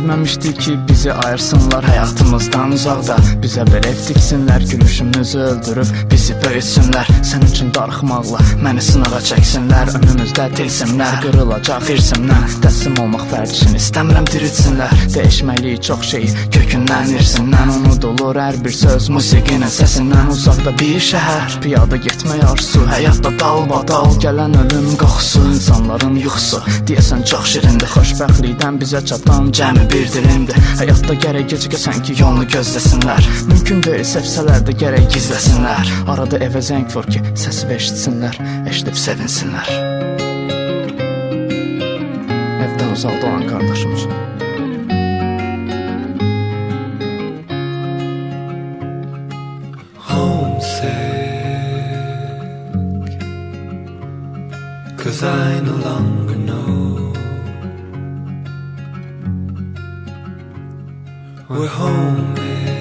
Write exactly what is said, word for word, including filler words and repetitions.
sevməmişdik ki bizi ayırsınlar həyatımızdan uzaqda. Bizə belə diksinlər, gülüşümüzü öldürüb bizi böyütsünlər. Sən üçün darıxmaqla məni sınağa çəksinlər. Ömrümüzdə tilsimlər qırılacaq irsimdən. Təslim olmaq fərqişini istəmirəm diriltsinlər. Dəyişməliyik çox şey kökündən irsindən. Unudulur hər bir söz musiqinin səsindən. Uzaqda bir şəhər, piyada getmək arzu. Həyatda dalbadal gələn ölüm qoxusu, insanların yuxusu deyəsən çox şirindir. Xoşbəxtlikdən bizə çatan cəmi bir dilimdir. Həyatda gərək gecikəsən ki yolunu gözləsinlər. Mümkün deyil sevsələr də gərək gizləsinlər. Arada evə zəng vur ki səsi və eşitsinlər, eşidib sevinsinlər. Evdən uzaqda olan qardaşım üçün homesick, 'cause I no longer know we're home.